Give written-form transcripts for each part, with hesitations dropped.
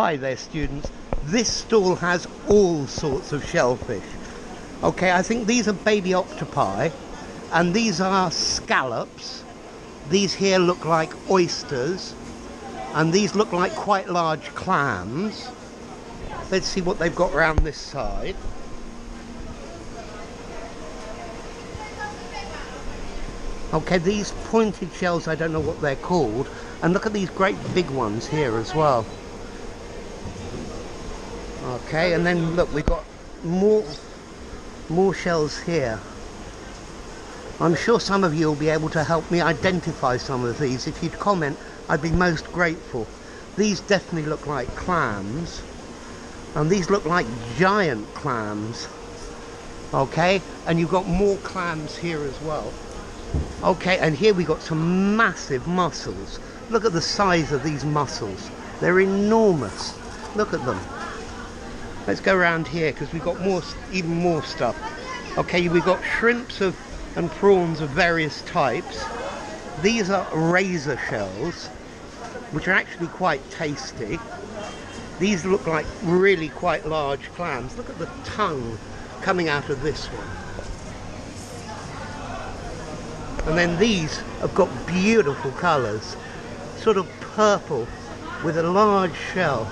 Hi there students, this stall has all sorts of shellfish. Okay, I think these are baby octopi and these are scallops. These here look like oysters and these look like quite large clams. Let's see what they've got round this side. Okay, these pointed shells, I don't know what they're called. And look at these great big ones here as well. Okay, and then look, we've got more shells here. I'm sure some of you will be able to help me identify some of these. If you'd comment, I'd be most grateful. These definitely look like clams, and these look like giant clams. Okay, and you've got more clams here as well. Okay, and here we've got some massive mussels. Look at the size of these mussels. They're enormous. Look at them. Let's go around here because we've got even more stuff. Okay, we've got shrimps and prawns of various types. These are razor shells, which are actually quite tasty. These look like really quite large clams. Look at the tongue coming out of this one. And then these have got beautiful colours, sort of purple with a large shell.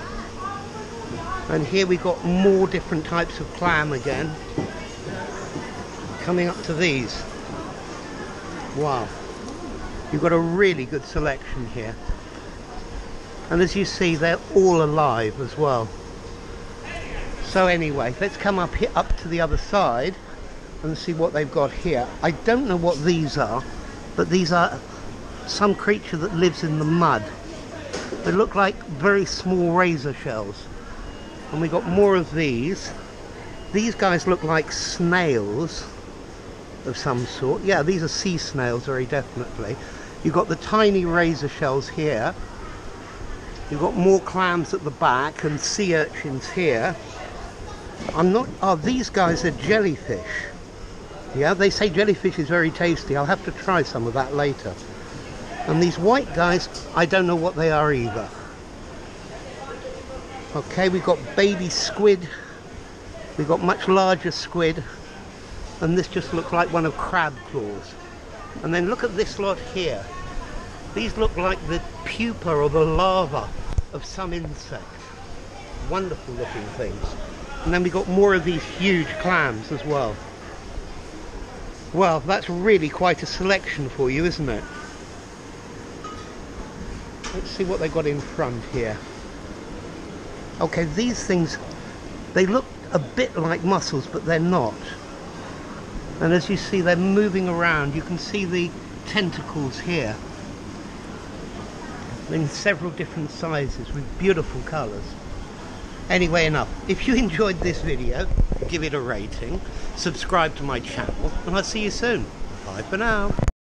And here we've got more different types of clam again. Coming up to these. Wow. You've got a really good selection here. And as you see, they're all alive as well. So anyway, let's come up here, up to the other side and see what they've got here. I don't know what these are, but these are some creature that lives in the mud. They look like very small razor shells. And we got more of these. These guys look like snails of some sort. Yeah, these are sea snails very definitely. You've got the tiny razor shells here. You've got more clams at the back and sea urchins here. These guys are jellyfish. Yeah, they say jellyfish is very tasty. I'll have to try some of that later. And these white guys, I don't know what they are either. Okay, we've got baby squid, we've got much larger squid, and this just looks like one of crab claws. And then look at this lot here. These look like the pupa or the larva of some insect. Wonderful looking things. And then we've got more of these huge clams as well. Well, that's really quite a selection for you, isn't it? Let's see what they've got in front here. Okay, these things, they look a bit like mussels, but they're not. And as you see, they're moving around. You can see the tentacles here in several different sizes with beautiful colours. Anyway, enough. If you enjoyed this video, give it a rating, subscribe to my channel, and I'll see you soon. Bye for now.